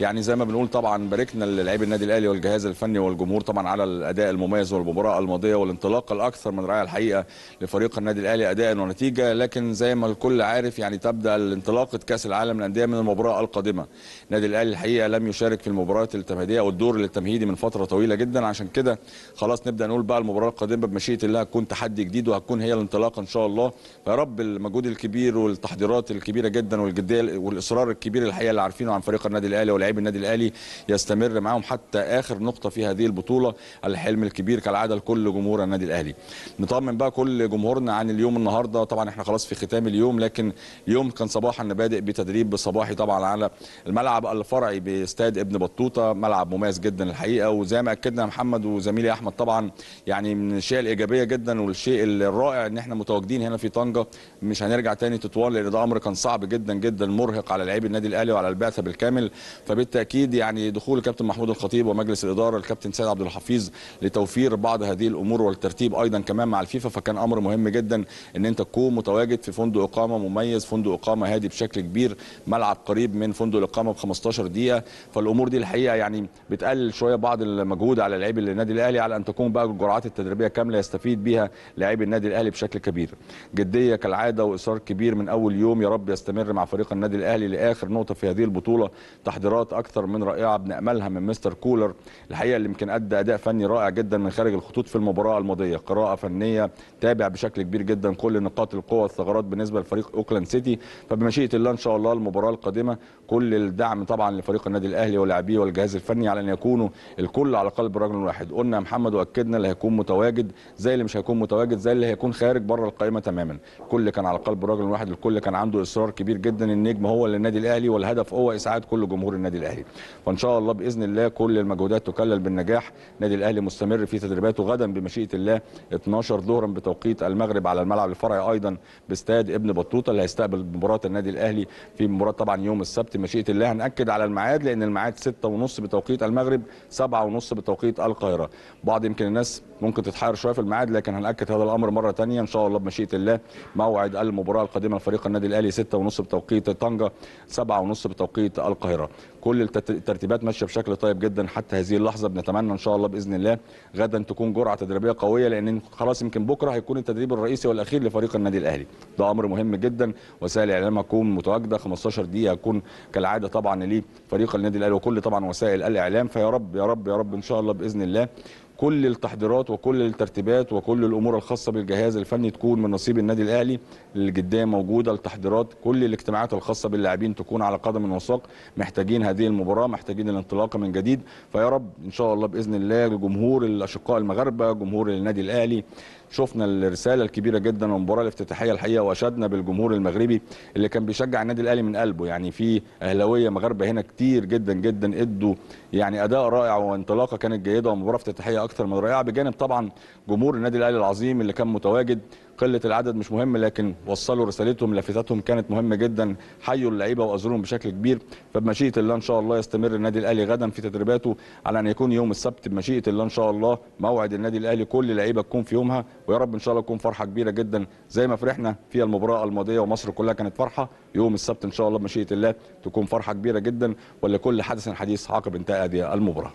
يعني زي ما بنقول طبعا باركنا للاعيبه النادي الاهلي والجهاز الفني والجمهور طبعا على الاداء المميز والمباراه الماضيه والانطلاق الاكثر من رائع الحقيقه لفريق النادي الاهلي اداء ونتيجه. لكن زي ما الكل عارف يعني تبدا انطلاقه كاس العالم للانديه من المباراه القادمه. النادي الاهلي الحقيقه لم يشارك في المباريات التمهيديه او الدور التمهيدي من فتره طويله جدا، عشان كده خلاص نبدا نقول بقى المباراه القادمه بمشيئه الله هتكون تحدي جديد وهتكون هي الانطلاقه ان شاء الله. فيا رب المجهود الكبير والتحضيرات الكبيره جدا والجديه والاصرار الكبير الحقيقه اللي عارفينه عن فريق النادي الاهلي ولاعيبه النادي الاهلي يستمر معاهم حتى اخر نقطه في هذه البطوله. الحلم الكبير كالعاده لكل جمهور النادي الاهلي. نطمن بقى كل جمهورنا عن اليوم النهارده. طبعا احنا خلاص في ختام اليوم، لكن اليوم كان صباحا بادئ بتدريب صباحي طبعا على الملعب الفرعي باستاد ابن بطوطه، ملعب مميز جدا الحقيقه. وزي ما اكدنا محمد وزميلي احمد طبعا يعني من الشيء الايجابيه جدا والشيء الرائع ان احنا متواجدين هنا في طنجه، مش هنرجع تاني تطوان لان ده امر كان صعب جدا جدا مرهق على لاعبي النادي الاهلي وعلى البعثه بالكامل. فبالتاكيد يعني دخول الكابتن محمود الخطيب ومجلس الاداره الكابتن سيد عبد الحفيظ لتوفير بعض هذه الامور والترتيب ايضا كمان مع الفيفا، فكان امر مهم جدا ان انت تكون متواجد في فندق اقامه مميز، فندق اقامه هادي بشكل كبير، ملعب قريب من فندق الاقامه ب خمستاشر دقيقه. فالامور دي الحقيقه يعني بتقلل شويه بعض المجهود على لاعبي النادي الاهلي على ان تكون بقى الجرعات التدريبيه كامله يستفيد بها لاعبي النادي الاهلي بشكل كبير. جديه كالعاده واصرار كبير من اول يوم، يا رب يستمر مع فريق النادي الاهلي لاخر نقطه في هذه البطوله. تحضيرات انتصارات اكثر من رائعه بناملها من مستر كولر الحقيقه، اللي يمكن ادى اداء فني رائع جدا من خارج الخطوط في المباراه الماضيه، قراءه فنيه، تابع بشكل كبير جدا كل نقاط القوه والثغرات بالنسبه لفريق اوكلاند سيتي. فبمشيئه الله ان شاء الله المباراه القادمه كل الدعم طبعا لفريق النادي الاهلي ولاعبيه والجهاز الفني على ان يكونوا الكل على قلب رجل واحد. قلنا محمد واكدنا اللي هيكون متواجد زي اللي مش هيكون متواجد زي اللي هيكون خارج بره القائمه تماما، الكل كان على قلب رجل واحد، الكل كان عنده اصرار كبير جدا. النجم هو للنادي الاهلي والهدف هو اسعاد كل جمهور النادي الاهلي، فان شاء الله باذن الله كل المجهودات تكلل بالنجاح. النادي الاهلي مستمر في تدريباته، غدا بمشيئه الله اتناشر ظهرا بتوقيت المغرب على الملعب الفرعي ايضا باستاد ابن بطوطه اللي هيستقبل مباراه النادي الاهلي في مباراه طبعا يوم السبت بمشيئه الله. هنأكد على الميعاد لان الميعاد ستة وثلاثين بتوقيت المغرب، سبعة وثلاثين بتوقيت القاهره. بعض يمكن الناس ممكن تتحير شويه في الميعاد لكن هنأكد هذا الامر مره ثانيه ان شاء الله بمشيئه الله. موعد المباراه القادمه لفريق النادي الاهلي ستة وثلاثين بتوقيت طنجه، سبعة وثلاثين بتوقيت القاهره. كل الترتيبات ماشيه بشكل طيب جدا حتى هذه اللحظه. بنتمنى ان شاء الله باذن الله غدا تكون جرعه تدريبيه قويه لان خلاص يمكن بكره هيكون التدريب الرئيسي والاخير لفريق النادي الاهلي، ده امر مهم جدا. وسائل الاعلام هتكون متواجده خمستاشر دقيقه هتكون كالعاده طبعا لفريق النادي الاهلي وكل طبعا وسائل الاعلام. فيا رب يا رب يا رب ان شاء الله باذن الله كل التحضيرات وكل الترتيبات وكل الامور الخاصه بالجهاز الفني تكون من نصيب النادي الاهلي. الجديه موجوده، التحضيرات، كل الاجتماعات الخاصه باللاعبين تكون على قدم وساق. محتاجين هذه المباراه، محتاجين الانطلاقه من جديد. فيا رب ان شاء الله باذن الله الجمهور الاشقاء المغاربه، جمهور النادي الاهلي، شفنا الرساله الكبيره جدا من المباراه الافتتاحيه الحقيقه واشدنا بالجمهور المغربي اللي كان بيشجع النادي الاهلي من قلبه. يعني في اهلاويه مغاربه هنا كتير جدا جدا ادوا يعني اداء رائع وانطلاقه كانت جيده ومباراه افتتاحيه اكثر من رائعه، بجانب طبعا جمهور النادي الاهلي العظيم اللي كان متواجد. قله العدد مش مهم لكن وصلوا رسالتهم، لافتاتهم كانت مهمه جدا، حيوا اللعيبه واظهروهم بشكل كبير. فبمشيئه الله ان شاء الله يستمر النادي الاهلي غدا في تدريباته على ان يكون يوم السبت بمشيئه الله ان شاء الله موعد النادي الاهلي كل اللعيبه تكون في يومها. ويا رب ان شاء الله تكون فرحه كبيره جدا زي ما فرحنا في المباراه الماضيه ومصر كلها كانت فرحه. يوم السبت ان شاء الله بمشيئه الله تكون فرحه كبيره جدا ولكل حدث حديث عقب انتهاء هذه المباراه.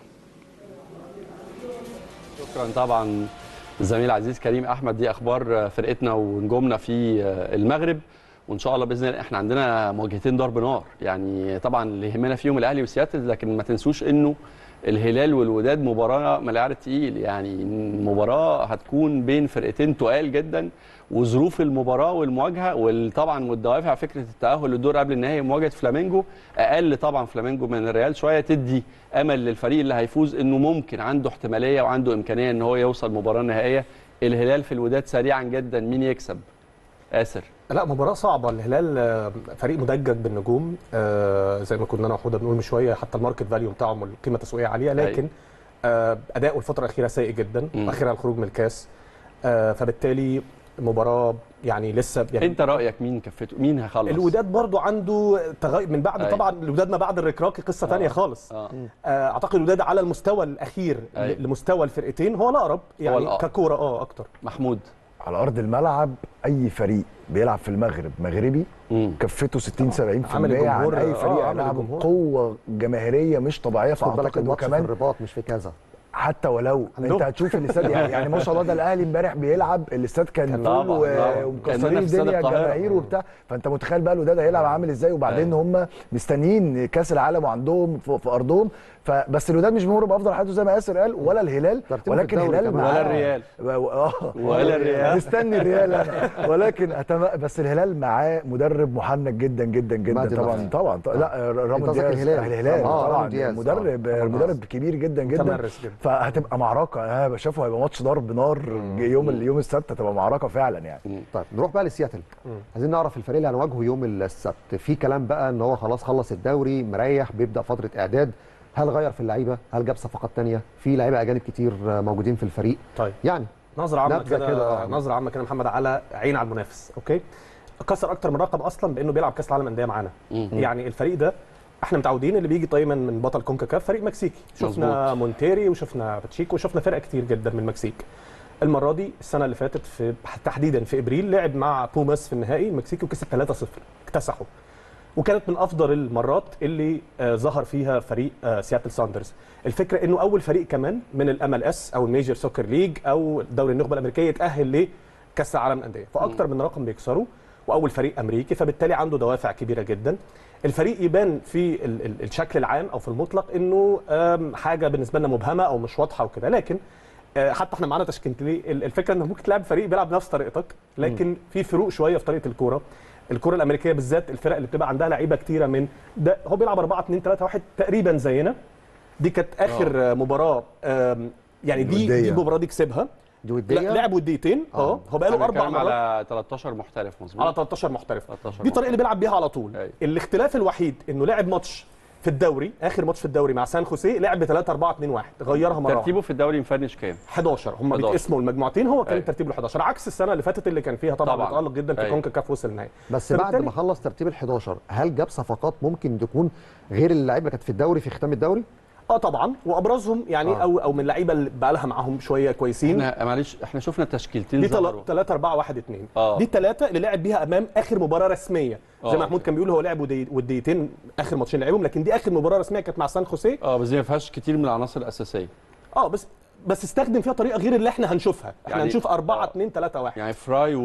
شكرا طبعا الزميل العزيز كريم احمد، دي اخبار فرقتنا ونجومنا في المغرب. وان شاء الله باذن الله احنا عندنا مواجهتين ضرب نار، يعني طبعا اللي يهمنا فيهم الاهلي وسياتل، لكن ما تنسوش انه الهلال والوداد مباراه ملعب تقيل، يعني مباراه هتكون بين فرقتين تقال جدا، وظروف المباراه والمواجهه وطبعا والدوافع فكره التاهل للدور قبل النهائي مواجهه فلامينجو اقل طبعا فلامينجو من الريال شويه، تدي امل للفريق اللي هيفوز انه ممكن عنده احتماليه وعنده امكانيه ان هو يوصل مباراه نهائيه. الهلال في الوداد سريعا جدا مين يكسب؟ آسر. لا مباراه صعبه، الهلال فريق مدجج بالنجوم زي ما كنا انا وحوده بنقول من شويه، حتى الماركت فاليو بتاعهم القيمه التسويقيه عاليه، لكن اداؤه الفتره الاخيره سيء جدا، اخيرا الخروج من الكاس، فبالتالي مباراه يعني لسه يعني. انت رايك مين كفته مين هيخلص؟ الوداد برضو عنده تغي... من بعد أي. طبعا الوداد ما بعد الركراكي قصه آه. ثانيه خالص. آه. آه. اعتقد الوداد على المستوى الاخير أي. لمستوى الفرقتين هو الاقرب يعني ككوره اه اكتر. محمود، على ارض الملعب اي فريق بيلعب في المغرب مغربي مم. كفته ستين سبعين بالمية عن اي فريق هيلعب، قوه جماهيريه مش طبيعيه. خد بالك الماتش في الرباط مش في كذا، حتى ولو انت هتشوف الاستاد يعني, يعني ما شاء الله ده الاهلي امبارح بيلعب الاستاد كان ومكسرين الدنيا جماهير وبتاع، فانت متخيل بقى الوداد هيلعب عامل ازاي، وبعدين هم مستنيين كاس العالم وعندهم في, في ارضهم. فبس الوداد مش ممر بافضل حياته زي ما ياسر قال ولا الهلال، ولكن الهلال ولا الريال ولا الريال مستني الريال ولكن أتم... بس الهلال معاه مدرب محنك جدا جدا جدا طبعا طبعا لا رامون دياز الهلال طبعا مدرب مدرب كبير جدا جدا، فهتبقى معركه. انا بشوفه هيبقى ماتش ضرب نار يوم اليوم السبت، هتبقى معركه فعلا يعني. طيب نروح بقى لسياتل، عايزين نعرف الفريق اللي هنواجهه يوم السبت. في كلام بقى ان هو خلاص خلص الدوري مريح بيبدا فتره اعداد، هل غير في اللعيبه؟ هل جاب صفقات ثانيه؟ في لعيبه اجانب كتير موجودين في الفريق. طيب يعني نظره عامه كده، نظره عامه كده محمد على عين على المنافس. اوكي كسر اكتر من رقم اصلا بانه بيلعب كاس العالم انديه معانا، يعني الفريق ده احنا متعودين اللي بيجي دايما من بطل كونكاكاف فريق مكسيكي، شفنا مونتيري وشفنا باتشيكو وشفنا فرق كتير جدا من المكسيك. المره دي السنه اللي فاتت في تحديدا في ابريل لعب مع بوماس في النهائي المكسيكي وكسب ثلاثة صفر اكتسحوا، وكانت من افضل المرات اللي آه ظهر فيها فريق آه سياتل ساندرز. الفكره انه اول فريق كمان من الام ال اس او الميجر سوكر ليج او دوري النخبه الامريكيه يتاهل لكاس العالم للانديه، فاكتر من رقم بيكسره واول فريق امريكي، فبالتالي عنده دوافع كبيره جدا. الفريق يبان في الشكل العام او في المطلق انه حاجه بالنسبه لنا مبهمه او مش واضحه وكده، لكن حتى احنا معانا تشكيلتين. الفكره انك ممكن تلعب فريق بيلعب نفس طريقتك، لكن في فروق شويه في طريقه الكوره. الكوره الامريكيه بالذات الفرق اللي بتبقى عندها لعيبه كتيره، من ده هو بيلعب أربعة اتنين تلاتة واحد تقريبا زينا. دي كانت اخر أوه. مباراه يعني دي ودية. دي المباراه دي كسبها، دي وديه، لعب وديتين. اه هو بقى له اربع مرات على تلتاشر محترف، مظبوط، على تلتاشر محترف. تلتاشر دي الطريقه اللي بيلعب بيها على طول. أي. الاختلاف الوحيد انه لعب ماتش في الدوري، اخر ماتش في الدوري مع سان خوسيه لعب ب تلاتة أربعة اتنين واحد، غيرها مره. ترتيبه في الدوري مفنش كام؟ حداشر، هم بيتقسموا المجموعتين. هو كان ترتيبه حداشر عكس السنه اللي فاتت اللي كان فيها طبعا, طبعاً. متالق جدا في كونكا كاف، وصل النهائي. بس بعد ما خلص ترتيب ال11 هل جاب صفقات ممكن تكون غير اللعيبه اللي كانت في الدوري في ختام الدوري؟ اه طبعا، وابرزهم يعني آه. او او من اللعيبه اللي بقى لها معاهم شويه كويسين. احنا معلش احنا شفنا تشكيلتين دي تلاتة أربعة واحد اتنين، دي الثلاثه اللي لعب بيها امام اخر مباراه رسميه. زي ما محمود كان بيقول هو لعب وديتين اخر ماتشين لعبهم، لكن دي اخر مباراه رسميه كانت مع سان خوسيه. اه بس دي ما فيهاش كتير من العناصر الاساسيه. اه بس بس استخدم فيها طريقه غير اللي احنا هنشوفها. احنا يعني هنشوف أربعة اتنين تلاتة واحد، يعني فراي و...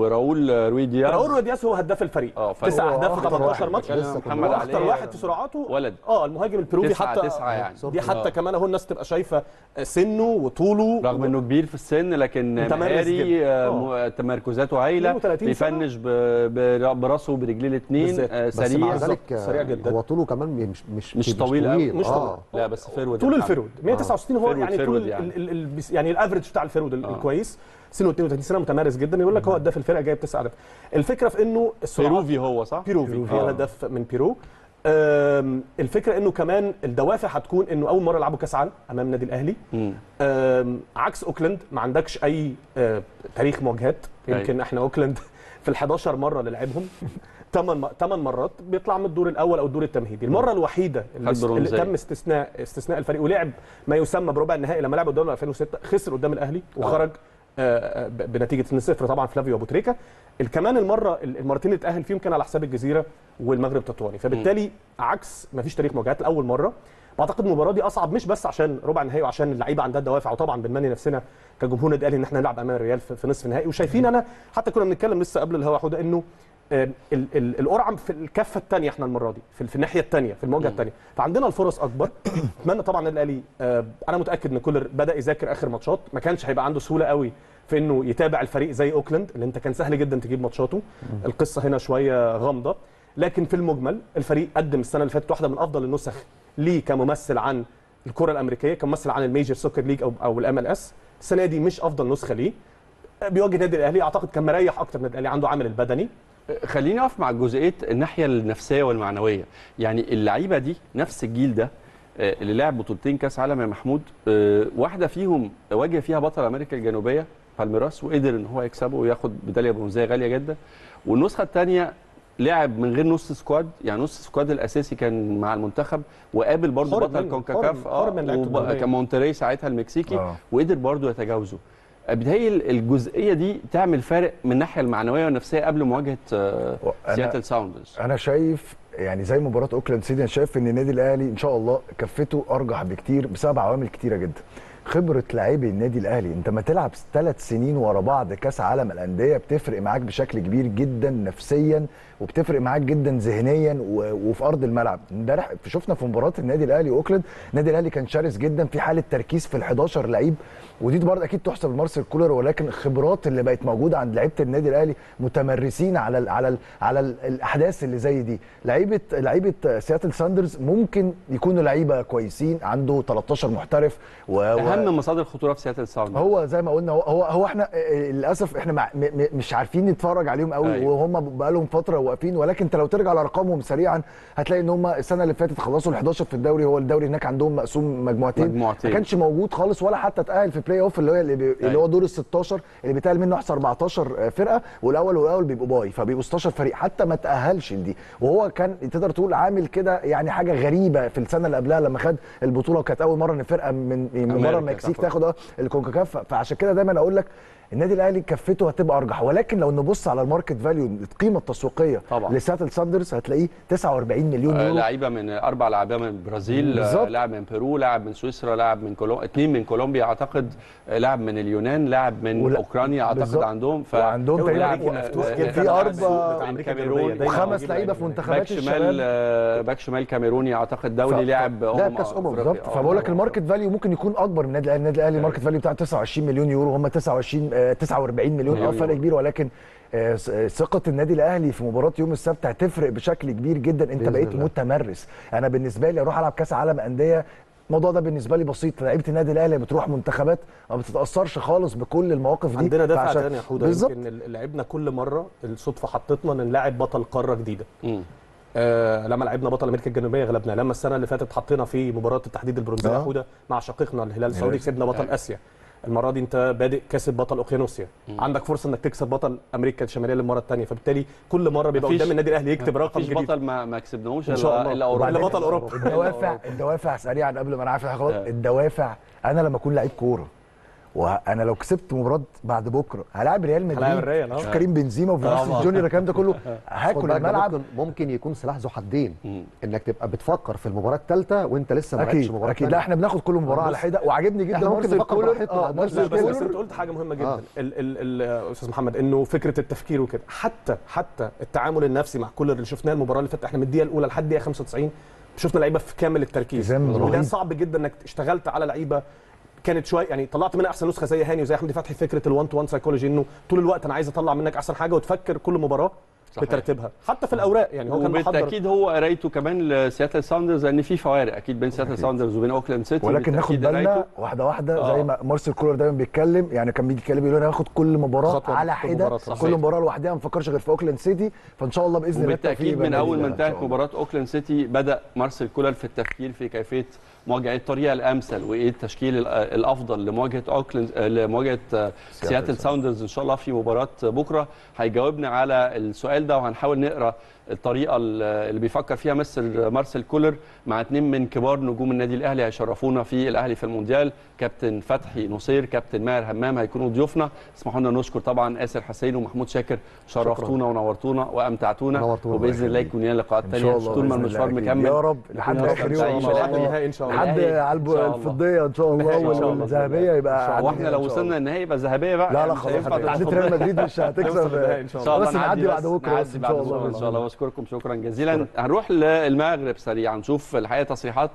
وراؤول رويدياز. راؤول رويدياز هو هداف الفريق، تسع اهداف في تلتاشر ماتش. محمد اكتر واحد في سرعاته ولد، اه المهاجم البيروبي. حتى تسعة يعني. دي حتى أوه. كمان اهو الناس تبقى شايفه سنه وطوله، رغم و... انه كبير في السن، لكن مهاري، آه تمركزاته هايله، بيفنش ب... براسه وبرجليه الاثنين، سريع سريع جدا. هو طوله كمان مش مش طويل قوي، مش طويل، لا بس فرود، طول الفرود مية تسعة وستين هو يعني يعني ال ال ال يعني الافريج بتاع الفرود آه. الكويس. سنه اتنين وتلاتين سنه، متمارس جدا. يقول لك هو هداف الفرقه جايب تسع اهداف. الفكره في انه بيروفي، هو صح بيروفي هو آه. هدف من بيرو. الفكره انه كمان الدوافع هتكون انه اول مره يلعبوا كاس عالم امام نادي الاهلي، عكس اوكلاند ما عندكش اي آه تاريخ مواجهات. يمكن أي. احنا اوكلاند في ال11 مره اللي لعبهم تمن مرات بيطلع من الدور الاول او الدور التمهيدي. المره الوحيده اللي, اللي تم استثناء استثناء الفريق ولعب ما يسمى بربع النهائي لما لعب قدام ألفين وستة، خسر قدام الاهلي وخرج آه بنتيجه اتنين صفر طبعا فلافيو ابو تريكة. كمان المره المرتين اللي اتاهل فيهم كان على حساب الجزيره والمغرب تطواني، فبالتالي عكس ما فيش تاريخ مواجهات لاول مره. بعتقد المباراه دي اصعب، مش بس عشان ربع النهائي وعشان اللعيبه عندها الدوافع، وطبعا بنمني نفسنا كجمهور نادي الاهلي ان احنا نلعب امام الريال في نصف النهائي. وشايفين انا حتى كنا بنتكلم لسه قبل الهوا حوده انه القرعه في الكفه الثانيه احنا المره دي في, في الناحيه الثانيه في المواجهه الثانيه، فعندنا الفرص اكبر. اتمنى طبعا الاهلي، انا متاكد ان كولر بدا يذاكر اخر ماتشات، ما كانش هيبقى عنده سهوله قوي في انه يتابع الفريق زي اوكلاند اللي انت كان سهل جدا تجيب ماتشاته. القصه هنا شويه غامضه، لكن في المجمل الفريق قدم السنه اللي فاتت واحده من افضل النسخ ليه كممثل عن الكره الامريكيه، كممثل عن الميجر سوكر ليج او او الام ال اس. السنه دي مش افضل نسخه ليه، بيواجه نادي الاهلي اعتقد كان مريح اكتر. نادي الاهلي عنده عامل البدني. خليني اقف مع جزئيه الناحيه النفسيه والمعنويه، يعني اللعيبه دي نفس الجيل ده اللي لعب بطولتين كاس عالم يا محمود، واحده فيهم واجه فيها بطل امريكا الجنوبيه بالميراس وقدر ان هو يكسبه وياخد بداليه برونزيه غاليه جدا، والنسخه الثانيه لعب من غير نص سكواد، يعني نص سكواد الاساسي كان مع المنتخب، وقابل برضه بطل كونكاكاف اه كان مونتري ساعتها المكسيكي آه. وقدر برضه يتجاوزه. بتهيألي الجزئيه دي تعمل فارق من الناحيه المعنويه والنفسيه قبل مواجهه سياتل ساوندرز. انا شايف يعني زي مباراه اوكلاند سيتي، انا شايف ان النادي الاهلي ان شاء الله كفته ارجح بكتير بسبب عوامل كتيره جدا. خبره لاعبي النادي الاهلي، انت ما تلعب ثلاث سنين ورا بعض كاس عالم الانديه بتفرق معاك بشكل كبير جدا نفسيا، وبتفرق معاك جدا ذهنيا وفي ارض الملعب. امبارح شفنا في مباراه النادي الاهلي واوكلاند، النادي الاهلي كان شرس جدا في حاله تركيز في ال11 لعيب، ودي برضه اكيد تحسب لمارسيل كولر، ولكن الخبرات اللي بقت موجوده عند لعيبه النادي الاهلي متمرسين على ال على ال على ال الاحداث اللي زي دي. لعيبه لعيبه سياتل ساندرز ممكن يكونوا لعيبه كويسين، عنده تلتاشر محترف و اهم مصادر الخطوره في سياتل ساوندرز. هو زي ما قلنا، هو هو احنا للاسف احنا مع مش عارفين نتفرج عليهم قوي أيوة. وهم بقى لهم فتره واقفين، ولكن انت لو ترجع لارقامهم سريعا هتلاقي ان هم السنه اللي فاتت خلصوا ال11 في الدوري. هو الدوري هناك عندهم مقسوم مجموعتين، مجموعتين. ما كانش موجود خالص، ولا حتى اتاهل في بلاي اوف اللي هو اللي, بي... أيوة. اللي هو دور ال16 اللي بيتاهل منه احسن أربعتاشر فرقه، والاول والاول بيبقوا باي، فبيبقوا ستاشر فريق، حتى ما تاهلش لدي. وهو كان تقدر تقول عامل كده يعني حاجه غريبه في السنه اللي قبلها لما خد البطوله، وكانت اول مره ان فرقه من, من مره المكسيك تاخد الكونكاكاف. فعشان كده دايما اقول لك النادي الاهلي كفته هتبقى ارجح. ولكن لو نبص على الماركت فاليو، القيمه التسويقيه لسياتل ساندرز، هتلاقيه تسعة وأربعين مليون يورو. لعيبه من اربع لعيبه من البرازيل، لاعب من بيرو، لاعب من سويسرا، لاعب من كولومبيا، اثنين من كولومبيا اعتقد، لاعب من اليونان، لاعب من ولا... اوكرانيا اعتقد بالزبط. عندهم ف... وعندهم في اربع من كاميرون، وخمس لعيبه في منتخبات الشمال، باك شمال كاميروني اعتقد دولي، لاعب هم كاس امم بالظبط. فبقول لك الماركت فاليو ممكن يكون اكبر من النادي الاهلي. النادي الاهلي الماركت فاليو بتاعه تسعة وعشرين مليون يورو، هم تسعة وعشرين تسعة وأربعين مليون، اه فرق كبير. ولكن ثقه النادي الاهلي في مباراه يوم السبت هتفرق بشكل كبير جدا. انت بقيت متمرس. انا بالنسبه لي اروح العب كاس عالم انديه، الموضوع ده بالنسبه لي بسيط. لعيبه النادي الاهلي بتروح منتخبات ما بتتاثرش خالص بكل المواقف دي. عندنا دفعه ثانيه يا حوده، يمكن لعبنا كل مره الصدفه حطتنا نلاعب بطل قاره جديده. م. آه لما لعبنا بطل امريكا الجنوبيه غلبنا، لما السنه اللي فاتت حطينا في مباراه التحديد البرونزيه آه. حوده مع شقيقنا الهلال السعودي كسبنا بطل آه. اسيا. المره دي انت بادئ كاسب بطل اوقيانوسيا، عندك فرصه انك تكسب بطل امريكا الشماليه للمره الثانيه، فبالتالي كل مره بيبقى قدام النادي الاهلي يكتب رقم جديد. مفيش بطل ما, ما كسبناهوش الا اوروبا، الا بطل اوروبا. الدوافع الدوافع سريعا قبل ما انا عارف خلاص. الدوافع، انا لما اكون لعيب كوره وانا لو كسبت مباراه بعد بكره هلاعب ريال مدريد، شوف كريم بنزيما وفينيسيوس جونيور الكلام ده كله، هاكل الملعب. ممكن, ممكن يكون سلاح ذو حدين، انك تبقى بتفكر في المباراه الثالثه وانت لسه ما لعبتش مباراه. اكيد لا، احنا بناخد كل مباراه على حده. وعاجبني جدا مارسيل كولر. اه مارسيل كولر بس انت قلت حاجه مهمه جدا الاستاذ آه. محمد، انه فكره التفكير وكده، حتى حتى التعامل النفسي مع كولر اللي شفناه المباراه اللي فاتت، احنا من الدقيقه الاولى لحد الدقيقه خمسة وتسعين شفنا لعيبه في كامل التركيز، وده صعب جدا انك اشتغلت على لعيبه كانت شويه يعني طلعت منها احسن نسخه زي هاني وزي احمد فتحي. فكره الوان تو وان سايكولوجي، انه طول الوقت انا عايز اطلع منك احسن حاجه وتفكر كل مباراه بترتيبها حتى في الاوراق. يعني هو كان محضر بالتاكيد. هو قرايته كمان لسياتل ساوندرز، لان في فوارق اكيد بين سياتل ساوندرز وبين اوكلاند سيتي، ولكن ناخد بالنا واحده واحده آه. زي ما مارسيل كولر دايما بيتكلم، يعني كان بيجي يتكلم يقول انا هاخد كل مباراه على حده، كل مباراه لوحدها، ما بفكرش غير في اوكلاند سيتي. فان شاء الله باذن الله. بالتاكيد من اول ما انتهت مباراه اوكلاند سيتي بدا مارسيل كولر في التفكير في كيفيه مواجهه الطريقه الامثل وايه التشكيل الافضل لمواجهه اوكلاند لمواجهه سياتل ساوندرز ان شاء الله في مباراه بكره. هيجاوبنا على السؤال ده، وهنحاول نقرا الطريقه اللي بيفكر فيها مستر مارسيل كولر مع اثنين من كبار نجوم النادي الاهلي هيشرفونا في الاهلي في المونديال، كابتن فتحي نصير، كابتن ماهر همام، هيكونوا ضيوفنا. اسمحوا لنا نشكر طبعا آسر حسين ومحمود شاكر، شرفتونا ونورتونا وامتعتونا، وباذن الله يكون لنا لقاءات ثانيه طول ما المشوار مكمل يا رب لحد اخر يوم ان شاء الله، لحد على الفضيه ان شاء الله والذهبيه. يبقى واحنا لو وصلنا النهائي يبقى ذهبيه بقى. لا لا خلاص، عدت ريال مدريد مش هتكسب ان شاء الله، بس نعدي بعد بكره ان شاء الله ان شاء الله. أشكركم شكرا جزيلا. شكرا. هنروح للمغرب سريعا، نشوف الحقيقه تصريحات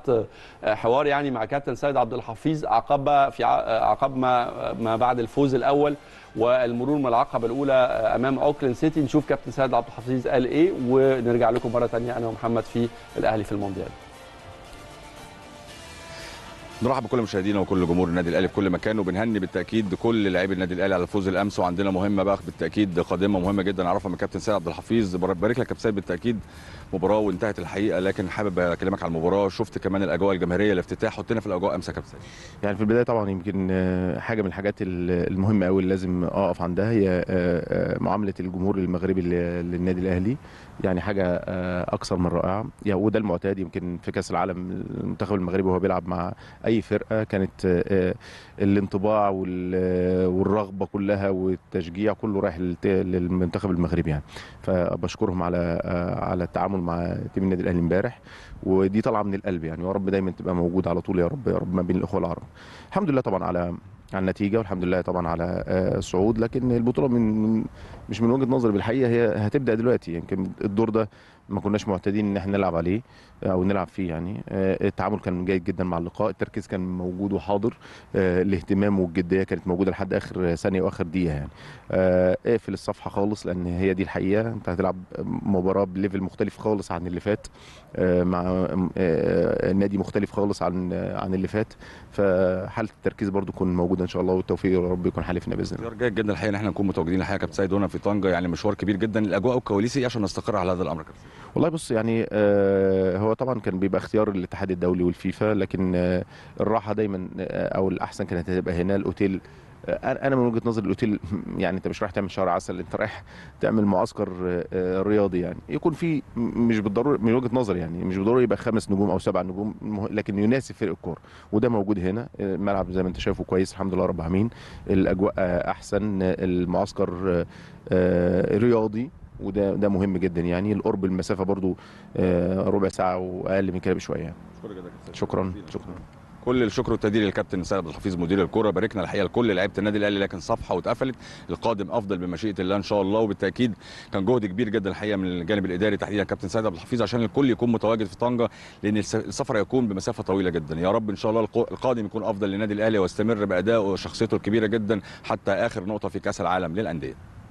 حوار يعني مع كابتن سيد عبد الحفيظ عقب في عقب ما ما بعد الفوز الاول والمرور من العقبه الاولى امام اوكلاند سيتي. نشوف كابتن سيد عبد الحفيظ قال ايه، ونرجع لكم مره ثانيه انا ومحمد في الاهلي في المونديال. نرحب بكل مشاهدينا وكل جمهور النادي الاهلي في كل مكان، وبنهني بالتاكيد كل لاعبي النادي الاهلي على الفوز الامس. وعندنا مهمه بقى بالتاكيد قادمه مهمه جدا نعرفها من كابتن سيد عبد الحفيظ. بارك لك يا سيد، بالتاكيد مباراه وانتهت الحقيقه، لكن حابب اكلمك على المباراه. شفت كمان الاجواء الجماهيريه، الافتتاح، حطينا في الاجواء امس يا كابتن سيد. يعني في البدايه طبعا يمكن حاجه من الحاجات المهمه قوي اللي لازم اقف عندها هي معامله الجمهور المغربي للنادي الاهلي، يعني حاجه اكثر من رائعه، يعني وده المعتاد يمكن في كاس العالم. المنتخب المغربي وهو بيلعب مع اي فرقه كانت الانطباع والرغبه كلها والتشجيع كله رايح للمنتخب المغربي، يعني فبشكرهم على على التعامل مع تيم النادي الاهلي امبارح، ودي طالعه من القلب يعني، ويا رب دايما تبقى موجوده على طول يا رب يا رب ما بين الاخوه العرب. الحمد لله طبعا على على النتيجه، والحمد لله طبعا على الصعود. لكن البطوله من مش من وجهه نظري بالحقيقه هي هتبدا دلوقتي، يمكن يعني الدور ده ما كناش معتادين ان احنا نلعب عليه او نلعب فيه. يعني التعامل كان جيد جدا مع اللقاء، التركيز كان موجود وحاضر، الاهتمام والجديه كانت موجوده لحد اخر ثانيه واخر دقيقه. يعني اقفل الصفحه خالص، لان هي دي الحقيقه، انت هتلعب مباراه بليفل مختلف خالص عن اللي فات، مع نادي مختلف خالص عن عن اللي فات، فحاله التركيز برده تكون موجوده ان شاء الله، والتوفيق يا رب يكون حالفنا باذن الله. جيد جدا الحقيقه ان احنا نكون متواجدين الحقيقه كابتن سيد هنا في طنجه، يعني مشوار كبير جدا الاجواء والكواليسي عشان نستقر على هذا الامر. كابتن والله بص، يعني آه هو طبعا كان بيبقى اختيار الاتحاد الدولي والفيفا، لكن آه الراحه دايما آه او الاحسن كانت هتبقى هنا الاوتيل انا من وجهه نظري الاوتيل يعني انت مش رايح تعمل شهر عسل، انت رايح تعمل معسكر رياضي، يعني يكون في مش بالضروره من وجهه نظري يعني مش بالضروره يبقى خمس نجوم او سبع نجوم، لكن يناسب فريق الكوره، وده موجود هنا. الملعب زي ما انت شايفه كويس الحمد لله رب العالمين، الاجواء احسن، المعسكر رياضي وده ده مهم جدا يعني. القرب المسافه برضو ربع ساعه واقل من كده بشويه. شكرا شكرا. كل الشكر والتقدير للكابتن سيد عبد الحفيظ مدير الكوره، باركنا الحقيقه لكل لعيبه النادي الاهلي، لكن صفحه واتقفلت، القادم افضل بمشيئه الله ان شاء الله. وبالتاكيد كان جهد كبير جدا الحقيقه من الجانب الاداري تحديدا كابتن سيد عبد الحفيظ عشان الكل يكون متواجد في طنجه، لان السفر هيكون بمسافه طويله جدا. يا رب ان شاء الله القادم يكون افضل للنادي الاهلي ويستمر بادائه وشخصيته الكبيره جدا حتى اخر نقطه في كاس العالم للانديه.